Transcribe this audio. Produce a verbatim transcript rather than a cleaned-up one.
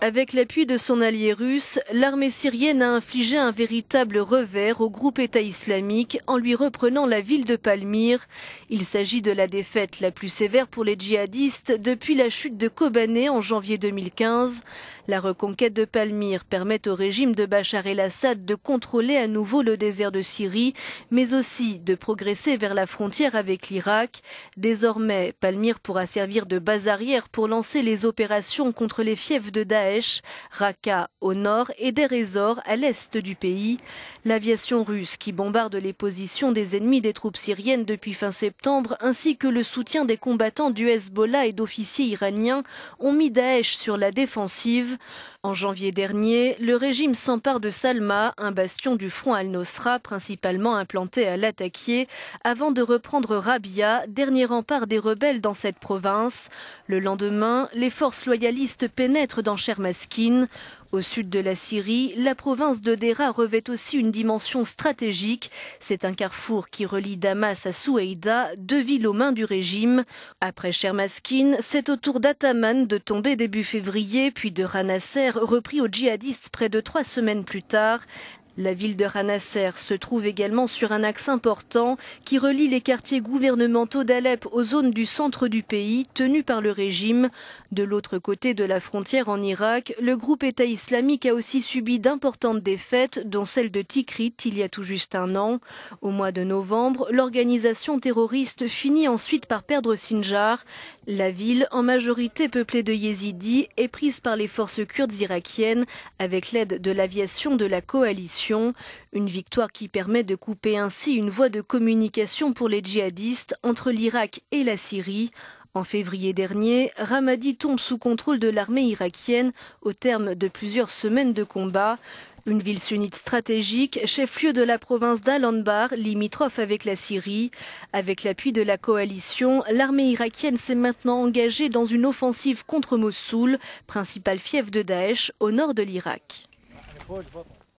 Avec l'appui de son allié russe, l'armée syrienne a infligé un véritable revers au groupe État islamique en lui reprenant la ville de Palmyre. Il s'agit de la défaite la plus sévère pour les djihadistes depuis la chute de Kobané en janvier deux mille quinze. La reconquête de Palmyre permet au régime de Bachar el-Assad de contrôler à nouveau le désert de Syrie, mais aussi de progresser vers la frontière avec l'Irak. Désormais, Palmyre pourra servir de base arrière pour lancer les opérations contre les fiefs de Daesh, Raqqa au nord et Deir ez-Zor à l'est du pays. L'aviation russe qui bombarde les positions des ennemis des troupes syriennes depuis fin septembre ainsi que le soutien des combattants du Hezbollah et d'officiers iraniens ont mis Daesh sur la défensive. En janvier dernier, le régime s'empare de Salma, un bastion du front al-Nosra principalement implanté à l'Attaquier, avant de reprendre Rabia, dernier rempart des rebelles dans cette province. Le lendemain, les forces loyalistes pénètrent dans Cheikh Maskine. Au sud de la Syrie, la province de Dera revêt aussi une dimension stratégique. C'est un carrefour qui relie Damas à Soueïda, deux villes aux mains du régime. Après Cheikh Maskine, c'est au tour d'Ataman de tomber début février, puis de Khanasser, repris aux djihadistes près de trois semaines plus tard. La ville de Khanasser se trouve également sur un axe important qui relie les quartiers gouvernementaux d'Alep aux zones du centre du pays, tenues par le régime. De l'autre côté de la frontière en Irak, le groupe État islamique a aussi subi d'importantes défaites, dont celle de Tikrit il y a tout juste un an. Au mois de novembre, l'organisation terroriste finit ensuite par perdre Sinjar. La ville, en majorité peuplée de yézidis, est prise par les forces kurdes irakiennes avec l'aide de l'aviation de la coalition. Une victoire qui permet de couper ainsi une voie de communication pour les djihadistes entre l'Irak et la Syrie. En février dernier, Ramadi tombe sous contrôle de l'armée irakienne au terme de plusieurs semaines de combats. Une ville sunnite stratégique, chef-lieu de la province d'Al-Anbar, limitrophe avec la Syrie. Avec l'appui de la coalition, l'armée irakienne s'est maintenant engagée dans une offensive contre Mossoul, principal fief de Daesh au nord de l'Irak.